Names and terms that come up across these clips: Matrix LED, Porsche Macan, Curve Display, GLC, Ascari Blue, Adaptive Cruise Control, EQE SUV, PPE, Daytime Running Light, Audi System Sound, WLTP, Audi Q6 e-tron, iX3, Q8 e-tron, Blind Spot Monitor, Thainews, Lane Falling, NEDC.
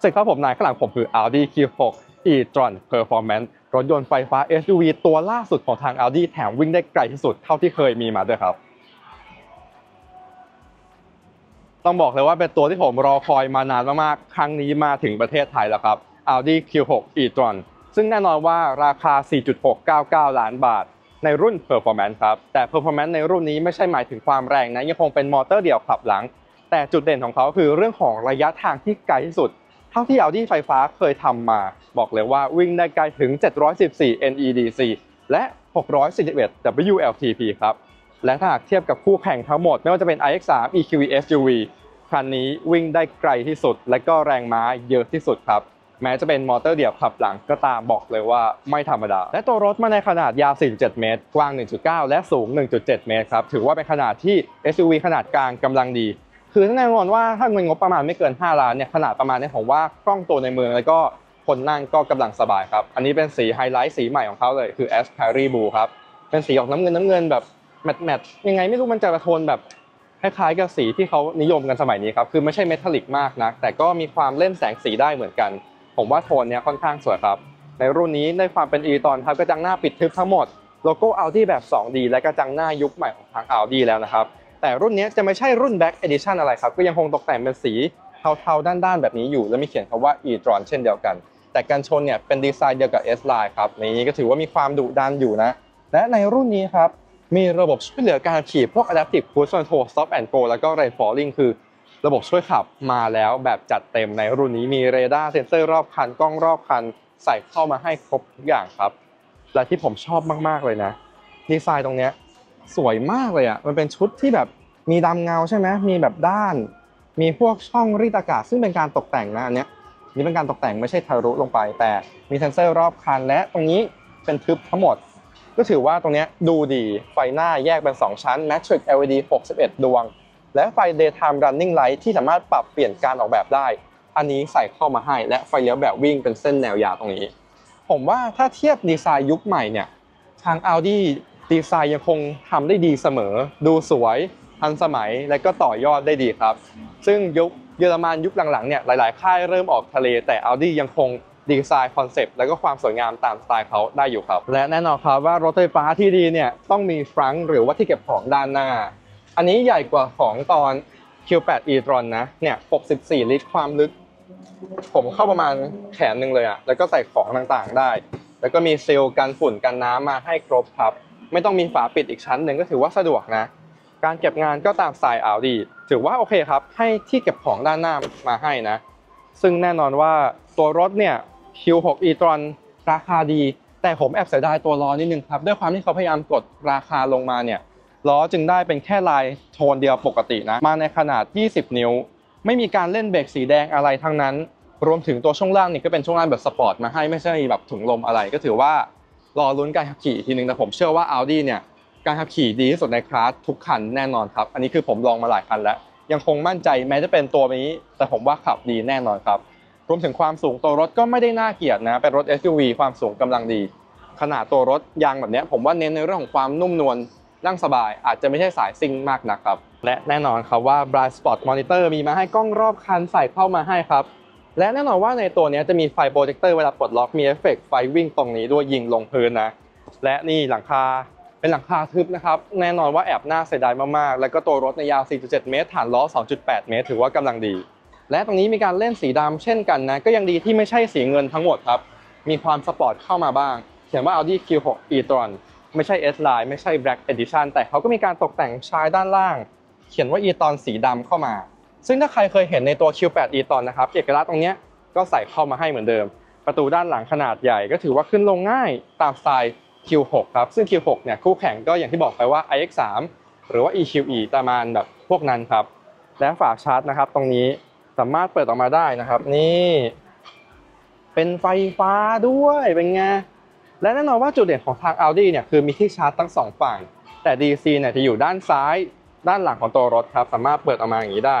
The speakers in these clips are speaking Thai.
เสร็จครับผมนายข้างหลังผมคือ Audi Q6 e-tron Performance รถยนต์ไฟฟ้า SUV ตัวล่าสุดของทาง Audi แถมวิ่งได้ไกลที่สุดเท่าที่เคยมีมาด้วยครับต้องบอกเลยว่าเป็นตัวที่ผมรอคอยมานานมากๆครั้งนี้มาถึงประเทศไทยแล้วครับ Audi Q6 e-tron ซึ่งแน่นอนว่าราคา 4.699 ล้านบาทในรุ่น Performance ครับแต่ Performance ในรุ่นนี้ไม่ใช่หมายถึงความแรงนะยังคงเป็นมอเตอร์เดี่ยวขับหลังแต่จุดเด่นของเขาคือเรื่องของระยะทางที่ไกลที่สุดเท่าที่ Audi ไฟฟ้าเคยทำมาบอกเลยว่าวิ่งได้ไกลถึง714 NEDC และ641 WLTP ครับและถ้าหากเทียบกับคู่แข่งทั้งหมดไม่ว่าจะเป็น iX3 EQE SUV คันนี้วิ่งได้ไกลที่สุดและก็แรงม้าเยอะที่สุดครับแม้จะเป็นมอเตอร์เดี่ยวขับหลังก็ตามบอกเลยว่าไม่ธรรมดาและตัวรถมาในขนาดยาว47เมตรกว้าง 1.9 และสูง 1.7 เมตรครับถือว่าเป็นขนาดที่ SUV ขนาดกลางกำลังดีคือแน่นอนว่าถ้าเงินงบประมาณไม่เกิน5ล้านเนี่ยขนาดประมาณนี้ผมว่าคล่องตัวในเมืองแล้วก็คนนั่งก็กำลังสบายครับอันนี้เป็นสีไฮไลท์สีใหม่ของเขาเลยคือ Ascari Blue ครับเป็นสีออกน้ำเงินแบบแมทยังไงไม่รู้มันจะกระโทนแบบคล้ายๆกับสีที่เขานิยมกันสมัยนี้ครับคือไม่ใช่เมทัลลิกมากนะแต่ก็มีความเล่นแสงสีได้เหมือนกันผมว่าโทนเนี้ยค่อนข้างสวยครับในรุ่นนี้ในความเป็น e-tron ครับกระจังหน้าปิดทึบทั้งหมดโลโก้ Audi แบบ 2D และกระจังหน้ายุคใหม่ของทาง Audi แล้วนะครับแต่รุ่นนี้จะไม่ใช่รุ่น Black Edition อะไรครับก็ยังคงตกแต่งเป็นสีเทาๆด้านๆแบบนี้อยู่และมีเขียนคำว่า e-tron เช่นเดียวกันแต่กันชนเนี่ยเป็นดีไซน์เดียวกับ S-Line ครับนี่ก็ถือว่ามีความดุดันอยู่นะและในรุ่นนี้ครับมีระบบช่วยเหลือการขี่พวก Adaptive Cruise Control Stop and Go แล้วก็ Lane Falling คือระบบช่วยขับมาแล้วแบบจัดเต็มในรุ่นนี้มีเรดาร์เซ็นเซอร์รอบคันกล้องรอบคันใส่เข้ามาให้ครบทุกอย่างครับและที่ผมชอบมากๆเลยนะดีไซน์ตรงเนี้ยสวยมากเลยอ่ะมันเป็นชุดที่แบบมีดำเงาใช่ไหมมีแบบด้านมีพวกช่องรีดอากาศซึ่งเป็นการตกแต่งนะอันเนี้ยนี่เป็นการตกแต่งไม่ใช่ทะลุลงไปแต่มีเซ็นเซอร์รอบคันและตรงนี้เป็นทึบทั้งหมดก็ถือว่าตรงนี้ดูดีไฟหน้าแยกเป็น2ชั้น Matrix LED 61 ดวงและไฟ Daytime Running Light ที่สามารถปรับเปลี่ยนการออกแบบได้อันนี้ใส่เข้ามาให้และไฟเลี้ยวแบบวิ่งเป็นเส้นแนวยาวตรงนี้ผมว่าถ้าเทียบดีไซน์ยุคใหม่เนี่ยทาง Audi ดีไซน์ยังคงทำได้ดีเสมอดูสวยทันสมัยและก็ต่อยอดได้ดีครับซึ่งยุคเยอรมันยุคหลังๆเนี่ยหลายๆค่ายเริ่มออกทะเลแต่ Audi ยังคงดีไซน์คอนเซปต์และก็ความสวยงามตามสไตล์เขาได้อยู่ครับและแน่นอนครับว่ารถไฟฟ้าที่ดีเนี่ยต้องมีฟรังก์หรือว่าที่เก็บของด้านหน้าอันนี้ใหญ่กว่าของตอน Q8 e-tron นะเนี่ย64ลิตรความลึกผมเข้าประมาณแขนหนึ่งเลยอะแล้วก็ใส่ของต่างๆได้แล้วก็มีเซลล์กันฝุ่นกันน้ำมาให้ครบครับไม่ต้องมีฝาปิดอีกชั้นหนึ่งก็ถือว่าสะดวกนะการเก็บงานก็ตามสไตล์ Audi ถือว่าโอเคครับให้ที่เก็บของด้านหน้ามาให้นะซึ่งแน่นอนว่าตัวรถเนี่ยQ6 e-tron ราคาดีแต่ผมแอบเสียดายตัวล้อนิดนึงครับด้วยความที่เขาพยายามกดราคาลงมาเนี่ยล้อจึงได้เป็นแค่ลายโทนเดียวปกตินะมาในขนาด20นิ้วไม่มีการเล่นเบรกสีแดงอะไรทั้งนั้นรวมถึงตัวช่วงล่างนี่ก็เป็นช่วงล่างแบบสปอร์ตมาให้ไม่ใช่แบบถุงลมอะไรก็ถือว่ารอลุ้นการขับขี่ทีนึงแต่ผมเชื่อว่า Audi เนี่ยการขับขี่ดีที่สุดในคลาสทุกคันแน่นอนครับอันนี้คือผมลองมาหลายคันแล้วยังคงมั่นใจแม้จะเป็นตัวนี้แต่ผมว่าขับดีแน่นอนครับรวมถึงความสูงตัวรถก็ไม่ได้น่าเกลียดนะเป็นรถ SUV ความสูงกำลังดีขนาดตัวรถยางแบบนี้ผมว่าเน้นในเรื่องของความนุ่มนวลนั่งสบายอาจจะไม่ใช่สายซิ่งมากนะครับและแน่นอนครับว่า Blind Spot Monitor มีมาให้กล้องรอบคันใส่เข้ามาให้ครับและแน่นอนว่าในตัวนี้จะมีไฟโปรเจคเตอร์เวลาปลดล็อกมีเอฟเฟกต์ไฟวิ่งตรงนี้ด้วยยิงลงพื้นนะและนี่หลังคาเป็นหลังคาทึบนะครับแน่นอนว่าแอบน่าเสียดายมากๆแล้วก็ตัวรถในยาว 4.7 เมตรฐานล้อ 2.8 เมตรถือว่ากำลังดีและตรงนี้มีการเล่นสีดำเช่นกันนะก็ยังดีที่ไม่ใช่สีเงินทั้งหมดครับมีความสปอร์ตเข้ามาบ้างเขียนว่า Audi Q6 e-tron ไม่ใช่ S-Line ไม่ใช่ Black Edition แต่เขาก็มีการตกแต่งชายด้านล่างเขียนว่า e-tron สีดำเข้ามาซึ่งถ้าใครเคยเห็นในตัว Q8 e-tron นะครับเอกลักษณ์ตรงนี้ก็ใส่เข้ามาให้เหมือนเดิมประตูด้านหลังขนาดใหญ่ก็ถือว่าขึ้นลงง่ายตามสไตล์ Q6 ครับซึ่ง Q6 เนี่ยคู่แข่งก็อย่างที่บอกไปว่า iX3 หรือว่า EQE ประมาณแบบพวกนั้นครับและฝาชาร์จนะครับตรงนี้สามารถเปิดออกมาได้นะครับนี่เป็นไฟฟ้าด้วยเป็นไงและแน่นอนว่าจุดเด่นของทาง Audi เนี่ยคือมีที่ชาร์จทั้ง2ฝั่งแต่ DC เนี่ยจะอยู่ด้านซ้ายด้านหลังของตัวรถครับสามารถเปิดออกมาอย่างนี้ได้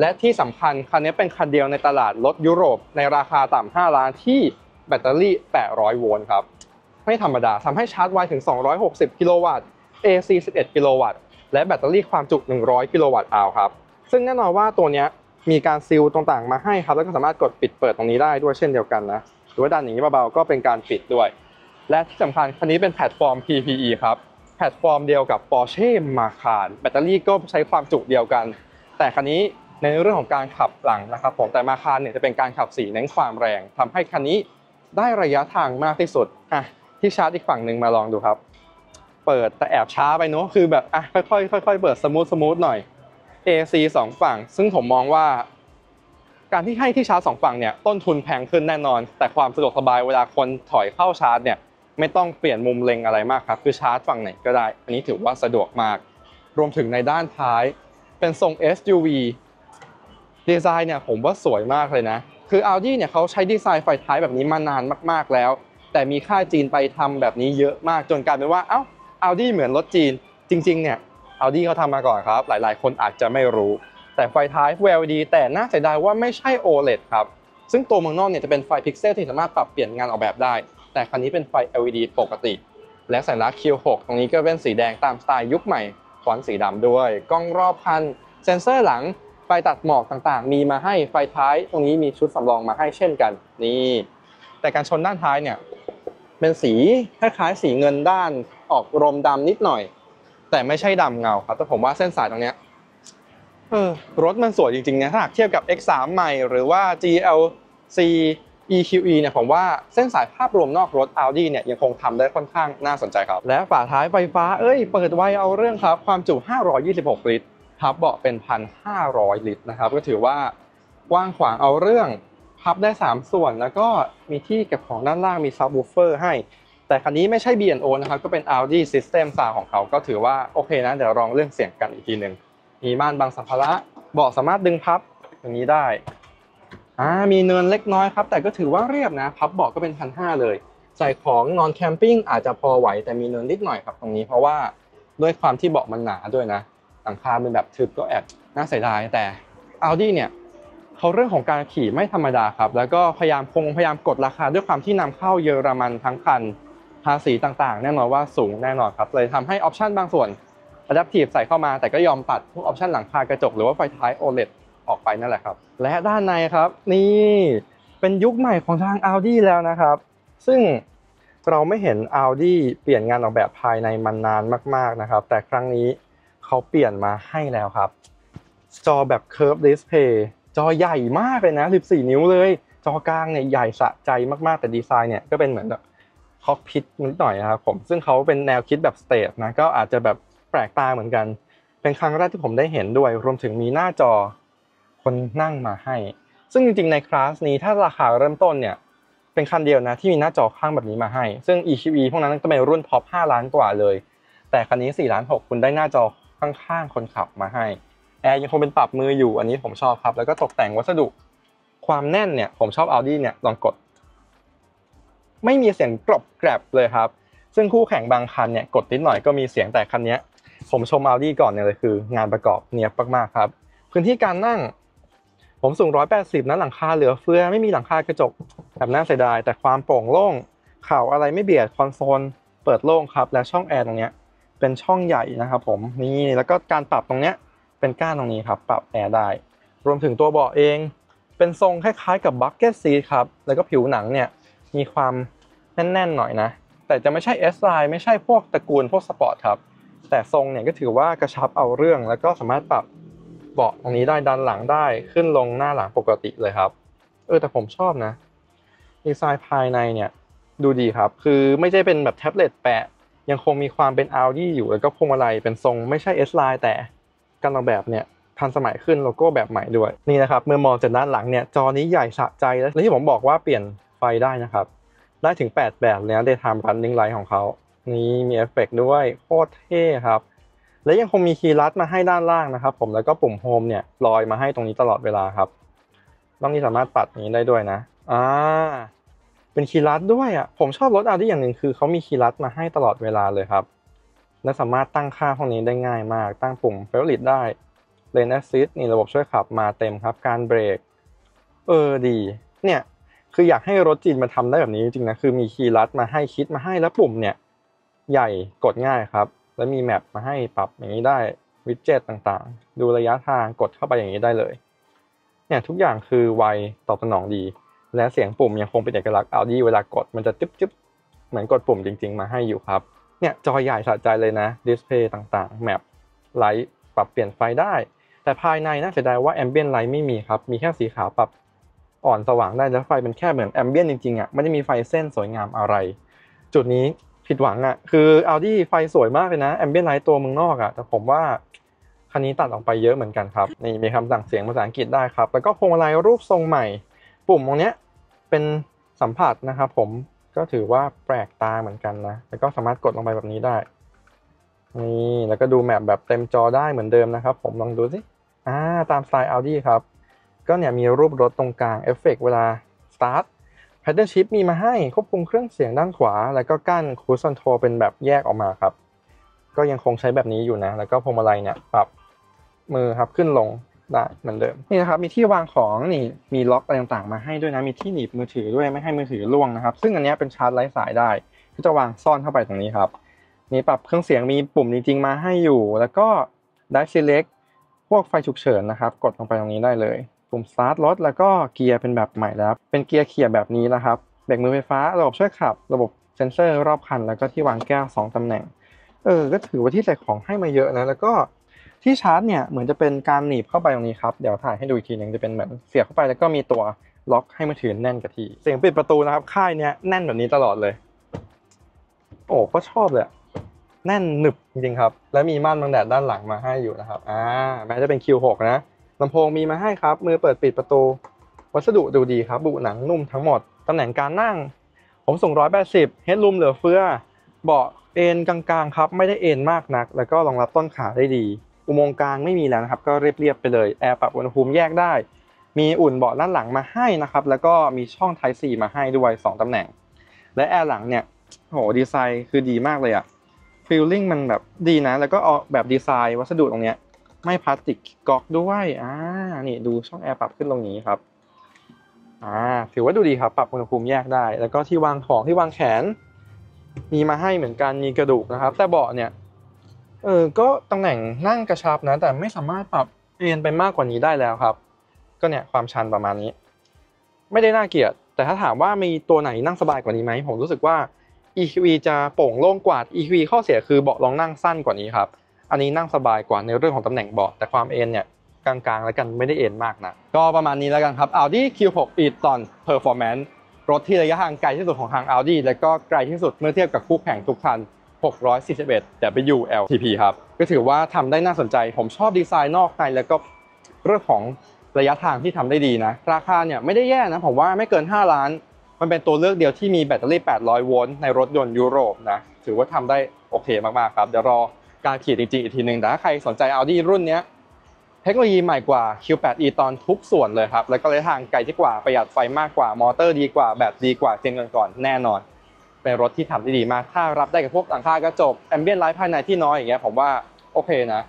และที่สำคัญคันนี้เป็นคันเดียวในตลาดรถยุโรปในราคาต่ำ5ล้านที่แบตเตอรี่800โวลต์ครับไม่ธรรมดาทำให้ชาร์จไวถึง260กิโลวัตต์ AC 11กิโลวัตต์และแบตเตอรี่ความจุ100กิโลวัตต์-hoursครับซึ่งแน่นอนว่าตัวเนี้ย มีการซีลต่างๆมาให้ครับแล้วก็สามารถกดปิดเปิดตรงนี้ได้ด้วยเช่นเดียวกันนะหรือว่าด้านอย่างนี้เบาๆก็เป็นการปิดด้วยและที่สำคัญคันนี้เป็นแพลตฟอร์ม PPE ครับแพลตฟอร์มเดียวกับ Porsche Macan แบตเตอรี่ก็ใช้ความจุเดียวกันแต่คันนี้ในเรื่องของการขับหลังนะครับผมแต่Macanเนี่ยจะเป็นการขับ4เน้นความแรงทำให้คันนี้ได้ระยะทางมากที่สุดอ่ะที่ชาร์จอีกฝั่งหนึ่งมาลองดูครับเปิดแต่แอบช้าไปเนาะคือแบบอ่ะค่อยๆเปิดสมูทหน่อย AC 2 ฝั่งซึ่งผมมองว่าการที่ให้ที่ชาร์จ2ฝั่งเนี่ยต้นทุนแพงขึ้นแน่นอนแต่ความสะดวกสบายเวลาคนถอยเข้าชาร์จเนี่ยไม่ต้องเปลี่ยนมุมเล็งอะไรมากครับคือชาร์จฝั่งไหนก็ได้อันนี้ถือว่าสะดวกมากรวมถึงในด้านท้ายเป็นทรง SUV ดีไซน์เนี่ยผมว่าสวยมากเลยนะคือ Audi เนี่ยเขาใช้ดีไซน์ไฟท้ายแบบนี้มานานมากๆแล้วแต่มีค่ายจีนไปทำแบบนี้เยอะมากจนกลายเป็นว่าเอ้า Audi เหมือนรถจีนจริงๆเนี่ย Audi เขาทำมาก่อนครับหลายๆคนอาจจะไม่รู้แต่ไฟท้าย WLTP แต่น่าเสียดายว่าไม่ใช่ OLED ครับซึ่งตัวเมืองนอกเนี่ยจะเป็นไฟพิกเซลที่สามารถปรับเปลี่ยนงานออกแบบได้แต่คันนี้เป็นไฟ LED ปกติและสัญลักษณ์ Q6 ตรงนี้ก็เป็นสีแดงตามสไตล์ยุคใหม่ฟอนต์สีดำด้วยกล้องรอบคันเซ็นเซอร์หลังไฟตัดหมอกต่างๆมีมาให้ไฟท้ายตรงนี้มีชุดสำรองมาให้เช่นกันนี่แต่การชนด้านท้ายเนี่ยเป็นสีคล้ายๆสีเงินด้านออกรมดำนิดหน่อยแต่ไม่ใช่ดำเงาครับแต่ผมว่าเส้นสายตรงเนี้ยรถมันสวยจริงๆนะถ้าเทียบกับ X3 ใหม่หรือว่า GLC EQE เนี่ยผมว่าเส้นสายภาพรวมนอกรถ Audi เนี่ยยังคงทำได้ค่อนข้างน่าสนใจครับและฝาท้ายไฟฟ้าเปิดไวเอาเรื่องครับความจุ526ลิตรพับเบาะเป็น 1,500 ลิตรนะครับก็ถือว่ากว้างขวางเอาเรื่องพับได้3ส่วนแล้วก็มีที่เก็บของด้านล่างมีซับวูฟเฟอร์ให้แต่คันนี้ไม่ใช่ B&O นะครับก็เป็น Audi System Sound ของเขาก็ถือว่าโอเคนะเดี๋ยวลองเรื่องเสียงกันอีกทีนึงมีม่านบังสัมภาระเบาะสามารถดึงพับอย่างนี้ได้มีเนินเล็กน้อยครับแต่ก็ถือว่าเรียบนะพับเบาะก็เป็น1,500เลยใส่ของนอนแคมปิ้งอาจจะพอไหวแต่มีเนินนิดหน่อยครับตรงนี้เพราะว่าด้วยความที่เบาะมันหนาด้วยนะหลังคาเป็นแบบทึบก็แอบน่าเสียดายแต่ Audi เนี่ยเขาเรื่องของการขี่ไม่ธรรมดาครับแล้วก็พยายามกดราคาด้วยความที่นำเข้าเยอรมันทั้งคันภาษีต่างๆแน่นอนว่าสูงแน่นอนครับเลยทำให้ออปชั่นบางส่วนAdaptive ใส่เข้ามาแต่ก็ยอมตัดพวกออปชันหลังคากระจกหรือว่าไฟท้าย OLED ออกไปนั่นแหละครับและด้านในครับนี่เป็นยุคใหม่ของทาง Audi แล้วนะครับซึ่งเราไม่เห็น Audi เปลี่ยนงานออกแบบภายในมานานมากๆนะครับแต่ครั้งนี้เขาเปลี่ยนมาให้แล้วครับจอแบบ Curve Display จอใหญ่มากเลยนะ14นิ้วเลยจอกลางเนี่ยใหญ่สะใจมากๆแต่ดีไซน์เนี่ยก็เป็นเหมือนแบบคอกพิทนิดหน่อยนะครับผมซึ่งเขาเป็นแนวคิดแบบสเตทนะก็อาจจะแบบแปลกตาเหมือนกันเป็นครั้งแรกที่ผมได้เห็นด้วยรวมถึงมีหน้าจอคนนั่งมาให้ซึ่งจริงๆในคลาสนี้ถ้าราคาเริ่มต้นเนี่ยเป็นคันเดียวนะที่มีหน้าจอข้างแบบนี้มาให้ซึ่ง EQE พวกนั้นก็เป็นรุ่นท็อป5 ล้านกว่าเลยแต่คันนี้4.6 ล้านคุณได้หน้าจอข้างๆคนขับมาให้แอร์ยังคงเป็นปรับมืออยู่อันนี้ผมชอบครับแล้วก็ตกแต่งวัสดุความแน่นเนี่ยผมชอบ Audi เนี่ยลองกดไม่มีเสียงกรอบแกรบเลยครับซึ่งคู่แข่งบางคันเนี่ยกดนิดหน่อยก็มีเสียงแต่คันนี้ผมชม Audi ก่อนเลยคืองานประกอบเนียบมากๆครับพื้นที่การนั่งผมสูง180นะหลังคาเหลือเฟือไม่มีหลังคากระจกแบบน่าเสียดายแต่ความโปร่งโล่งเข่าอะไรไม่เบียดคอนโซลเปิดโล่งครับและช่องแอร์ตรงเนี้ยเป็นช่องใหญ่นะครับผมนี่แล้วก็การปรับตรงเนี้ยเป็นก้านตรงนี้ครับปรับแอร์ได้รวมถึงตัวเบาะเองเป็นทรงคล้ายๆกับบัคเก็ตซีทครับแล้วก็ผิวหนังเนี่ยมีความแน่นๆหน่อยนะแต่จะไม่ใช่ S-Line ไม่ใช่พวกตระกูลพวกสปอร์ตครับแต่ทรงเนี่ยก็ถือว่ากระชับเอาเรื่องแล้วก็สามารถปรับเบาะตรงนี้ได้ดันหลังได้ขึ้นลงหน้าหลังปกติเลยครับแต่ผมชอบนะดีไซน์ภายในเนี่ยดูดีครับคือไม่ใช่เป็นแบบแท็บเล็ตแปะยังคงมีความเป็น Audi อยู่แล้วก็พวงมาลัยเป็นทรงไม่ใช่ S-Line แต่การออกแบบเนี่ยทันสมัยขึ้นโลโก้แบบใหม่ด้วยนี่นะครับเมื่อมองจากด้านหลังเนี่ยจอนี้ใหญ่สะใจและที่ผมบอกว่าเปลี่ยนไฟได้นะครับได้ถึง8แบบเลยนะDaytime Running Lightของเขานี่มีเอฟเฟกต์ด้วยโคตรเท่ครับและยังคงมีคีย์ลัดมาให้ด้านล่างนะครับผมแล้วก็ปุ่มโฮมเนี่ยลอยมาให้ตรงนี้ตลอดเวลาครับต้องนี้สามารถปัดนี้ได้ด้วยนะเป็นคีย์ลัดด้วยผมชอบรถAudiอย่างหนึ่งคือเขามีคีย์ลัดมาให้ตลอดเวลาเลยครับและสามารถตั้งค่าพวกนี้ได้ง่ายมากตั้งปุ่มเฟรนลิตได้เลนแอสซิสต์นี่ระบบช่วยขับมาเต็มครับการเบรกดีเนี่ยคืออยากให้รถจีนมาทำได้แบบนี้จริงๆนะคือมีคีย์ลัดมาให้คิดมาให้แล้วปุ่มเนี่ยใหญ่กดง่ายครับแล้วมีแมปมาให้ปรับอย่างนี้ได้วิดเจ็ตต่างๆดูระยะทางกดเข้าไปอย่างนี้ได้เลย เนี่ยทุกอย่างคือไวตอบสนองดีและเสียงปุ่มยังคงเป็นเอกลักษณ์ Audi เวลากดมันจะจึ๊บเหมือนกดปุ่มจริงๆมาให้อยู่ครับเนี่ยจอใหญ่สะใจเลยนะดิสเพย์ต่างๆแมปไลท์ปรับเปลี่ยนไฟได้แต่ภายในน่าเสียดายว่าแอมเบียนไลท์ไม่มีครับมีแค่สีขาวปรับอ่อนสว่างได้แล้วไฟเป็นแค่เหมือนแอมเบียนจริงๆอ่ะไม่ได้มีไฟเส้นสวยงามอะไรจุดนี้ผิดหวังอ่ะคือ Audi ไฟสวยมากเลยนะแอมเบียนไลท์ตัวเมืองนอกอ่ะแต่ผมว่าคันนี้ตัดออกไปเยอะเหมือนกันครับนี่มีคำสั่งเสียงภาษาอังกฤษได้ครับแล้วก็พวงมาลัยรูปทรงใหม่ปุ่มตรงนี้เป็นสัมผัสนะครับผมก็ถือว่าแปลกตาเหมือนกันนะแล้วก็สามารถกดลงไปแบบนี้ได้นี่แล้วก็ดูแมปแบบเต็มจอได้เหมือนเดิมนะครับผมลองดูสิตามสไตล์ Audi ครับก็เนี่ยมีรูปรถตรงกลางเอฟเฟกต์เวลาสตาร์ทแพทเทิร์นชิพมีมาให้ควบคุมเครื่องเสียงด้านขวาแล้วก็กั้นครูซคอนโทรลเป็นแบบแยกออกมาครับก็ยังคงใช้แบบนี้อยู่นะแล้วก็พวงมาลัยเนี่ยปรับมือครับขึ้นลงได้เหมือนเดิมนี่นะครับมีที่วางของนี่มีล็อกอะไรต่างๆมาให้ด้วยนะมีที่หนีบมือถือด้วยไม่ให้มือถือล่วงนะครับซึ่งอันนี้เป็นชาร์จไร้สายได้ก็จะวางซ่อนเข้าไปตรงนี้ครับนี่ปรับเครื่องเสียงมีปุ่มจริงๆมาให้อยู่แล้วก็ได้ select พวกไฟฉุกเฉินนะครับกดลงไปตรงนี้ได้เลยปุ่ม start รถแล้วก็เกียร์เป็นแบบใหม่แล้วเป็นเกียร์เขี่ยแบบนี้นะครับเบรกมือไฟฟ้าระบบช่วยขับระบบเซ็นเซอร์รอบคันแล้วก็ที่วางแก้ว2ตำแหน่งก็ถือว่าที่ใส่ของให้มาเยอะนะแล้วก็ที่ชาร์จเนี่ยเหมือนจะเป็นการหนีบเข้าไปตรงนี้ครับเดี๋ยวถ่ายให้ดูอีกทีหนึ่งจะเป็นเหมือนเสียบเข้าไปแล้วก็มีตัวล็อกให้มือถือแน่นกับที่เสียงปิดประตูนะครับค่ายเนี้ยแน่นแบบนี้ตลอดเลยโอ้ก็ชอบเลยแน่นหนึบจริงครับแล้วมีม่านบังแดดด้านหลังมาให้อยู่นะครับแม้จะเป็น Q6 นะลำโพงมีมาให้ครับมือเปิดปิดประตูวัสดุดูดีครับบุหนังนุ่มทั้งหมดตำแหน่งการนั่งผมสูง180เฮดรูมเหลือเฟือเบาะเอนกลางๆครับไม่ได้เอนมากนักแล้วก็รองรับต้นขาได้ดีอุโมงค์กลางไม่มีแล้วนะครับก็เรียบๆไปเลยแอร์ปรับอุณหภูมิแยกได้มีอุ่นเบาะด้านหลังมาให้นะครับแล้วก็มีช่อง Type C มาให้ด้วย2ตำแหน่งและแอร์หลังเนี่ยโหดีไซน์คือดีมากเลยอะฟีลลิ่งมันแบบดีนะแล้วก็ออกแบบดีไซน์วัสดุตรงเนี้ยไม่พลาสติกก๊อกด้วยนี่ดูช่องแอร์ปรับขึ้นตรงนี้ครับถือว่าดูดีครับปรับอุณหภูมิแยกได้แล้วก็ที่วางของที่วางแขนมีมาให้เหมือนกันมีกระดูกนะครับแต่เบาะเนี่ยก็ตำแหน่งนั่งกระชับนะแต่ไม่สามารถปรับเอียงไปมากกว่านี้ได้แล้วครับก็เนี่ยความชันประมาณนี้ไม่ได้น่าเกลียดแต่ถ้าถามว่ามีตัวไหนนั่งสบายกว่านี้ไหมผมรู้สึกว่า EQE จะโป่งโล่งกว่า EQE ข้อเสียคือเบาะรองนั่งสั้นกว่านี้ครับอันนี้นั่งสบายกว่าในเรื่องของตำแหน่งเบาะแต่ความเอียงเนี่ยกลางๆแล้วกันไม่ได้เอียงมากนะก็ประมาณนี้แล้วกันครับ Audi Q6 e-tron Performance รถที่ระยะห่างไกลที่สุดของทาง Audi และก็ไกลที่สุดเมื่อเทียบกับคู่แข่งทุกคัน641 WLTP ครับก็ถือว่าทำได้น่าสนใจผมชอบดีไซน์นอกในแล้วก็เรื่องของระยะทางที่ทำได้ดีนะราคาเนี่ยไม่ได้แย่นะผมว่าไม่เกิน5ล้านมันเป็นตัวเลือกเดียวที่มีแบตเตอรี่800โวลต์ในรถยนต์ยุโรปนะถือว่าทำได้โอเคมากๆครับเดี๋ยวรอการขี่จริงๆอีกทีหนึ่งแต่ถ้าใครสนใจ Audi รุ่นนี้เทคโนโลยีใหม่กว่า Q8 e-tron ทุกส่วนเลยครับแล้วก็ระยะทางไกลที่กว่าประหยัดไฟมากกว่ามอเตอร์ดีกว่าแบตดีกว่าเจนก่อนแน่นอนเป็นรถที่ทำได้ดีมากถ้ารับได้กับพวกหลังคากระจกแอมเบียนไลท์ภายในที่น้อยอย่างเงี้ยผมว่าโอเคนะ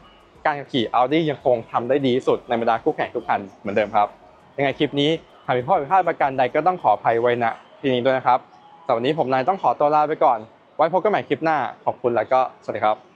การขับขี่ Audi ยังคงทำได้ดีสุดในบรรดาคู่แข่งทุกคันเหมือนเดิมครับยังไงคลิปนี้หากมีข้อผิดพลาดประการใดก็ต้องขออภัยไว้ณที่นี้ด้วยนะครับแต่วันนี้ผมนายต้องขอตัวลาไปก่อนไว้พบกันใหม่คลิปหน้าขอบคุณแล้วก็สวัสดีครับ